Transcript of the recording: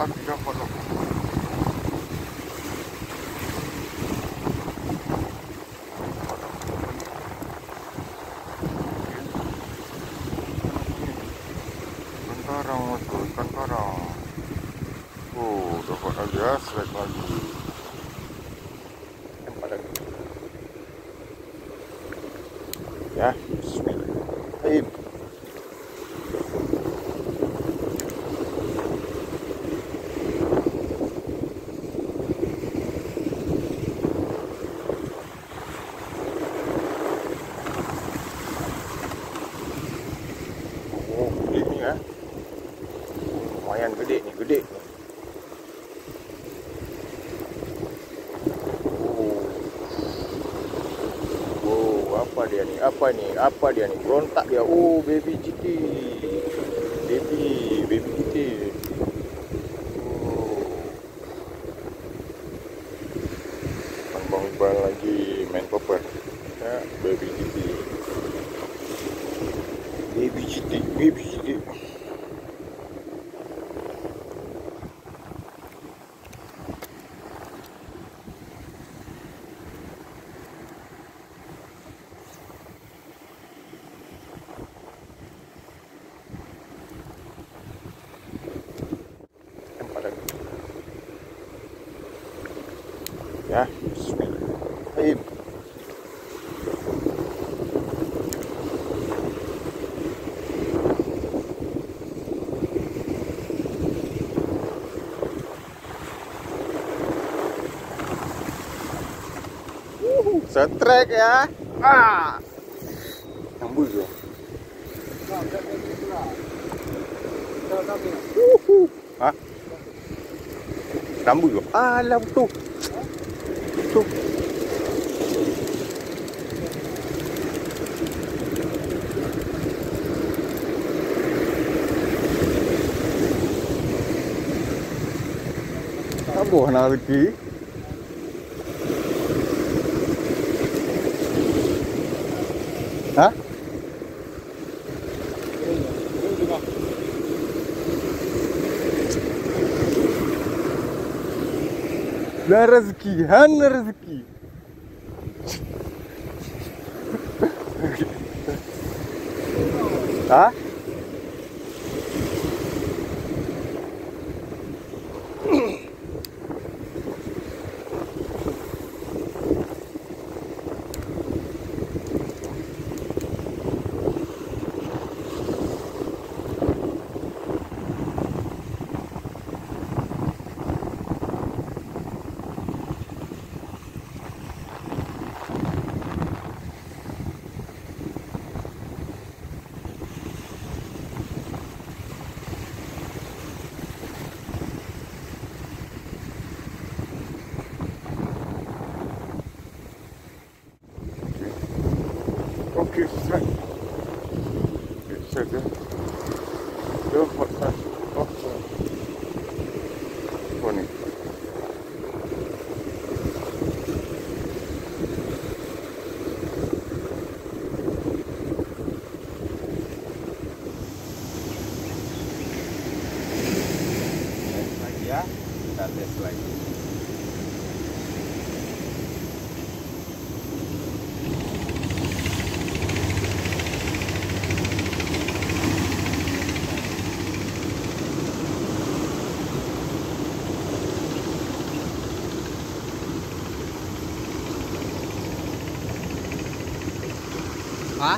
Islam tidak kotor. Ya, bismillahirrahmanirrahim. Oh, gede ni ya. Lumayan gede ni, gede ni. Apa dia ni? Berontak dia. Oh, baby kitty. Oh. Bang lagi main popper. Ya, baby kitty. Ya, bismillahirrahmanirrahim. Setrek ya. Ah. Tembus ya. Hah? Tembus ya. Alah betul. Tuh. Aduh, narki. Hah? Rezeki. Hah? Hah?